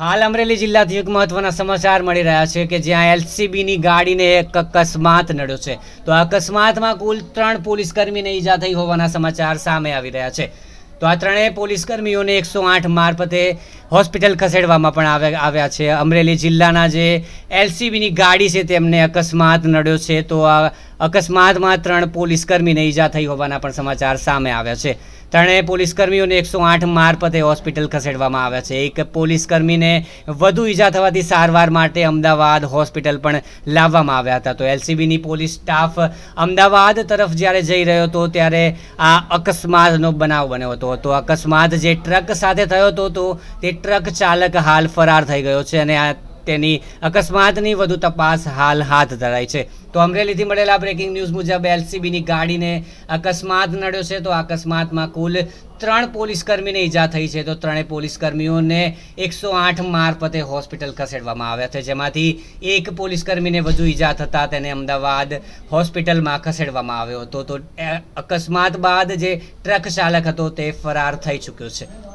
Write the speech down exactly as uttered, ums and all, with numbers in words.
હાલ અમરેલી જિલ્લાથી એક મહત્વના સમાચાર મળી રહ્યા છે કે જ્યાં એલસીબીની ગાડીને એક અકસ્માત નડ્યો છે। તો આ અકસ્માતમાં કુલ ત્રણ પોલીસકર્મીને ઈજા થઈ હોવાના સમાચાર સામે આવી રહ્યા છે। તો આ ત્રણેય પોલીસકર્મીઓને એકસો આઠ મારફતે હોસ્પિટલ ખસેડવામાં પણ આવ્યા છે। અમરેલી જિલ્લાના જે એલસીબીની ગાડી છે તેમને અકસ્માત નડ્યો છે। તો આ અકસ્માતમાં ત્રણ પોલીસકર્મીને ઈજા થઈ હોવાના પણ સમાચાર સામે આવ્યા છે। ત્રણેય પોલીસકર્મીઓને એકસો આઠ મારફતે હોસ્પિટલ ખસેડવામાં આવ્યા છે। એક પોલીસકર્મીને વધુ ઈજા થવાથી સારવાર માટે અમદાવાદ હોસ્પિટલ પણ લાવવામાં આવ્યા હતા। તો એલસીબીની પોલીસ સ્ટાફ અમદાવાદ તરફ જ્યારે જઈ રહ્યો હતો ત્યારે આ અકસ્માતનો બનાવ બન્યો હતો। તો અકસ્માત જે ટ્રક સાથે થયો હતો તો તે ટ્રક ચાલક હાલ ફરાર થઈ ગયો છે અને આ તેની અકસ્માતની વધુ તપાસ હાલ હાથ ધરાઈ છે। તો અમરેલીથી મળેલા બ્રેકિંગ ન્યૂઝ મુજબ એલસીબીની ગાડીને અકસ્માત નડ્યો છે। તો અકસ્માતમાં કુલ ત્રણ પોલીસકર્મીને ઈજા થઈ છે। તો ત્રણેય પોલીસકર્મીઓને એકસો આઠ મારફતે હોસ્પિટલ ખસેડવામાં આવ્યા છે, જેમાંથી એક પોલીસકર્મીને વધુ ઈજા થતાં તેને અમદાવાદ હોસ્પિટલમાં ખસેડવામાં આવ્યો હતો। તો અકસ્માત બાદ જે ટ્રક ચાલક હતો તે ફરાર થઈ ચૂક્યો છે।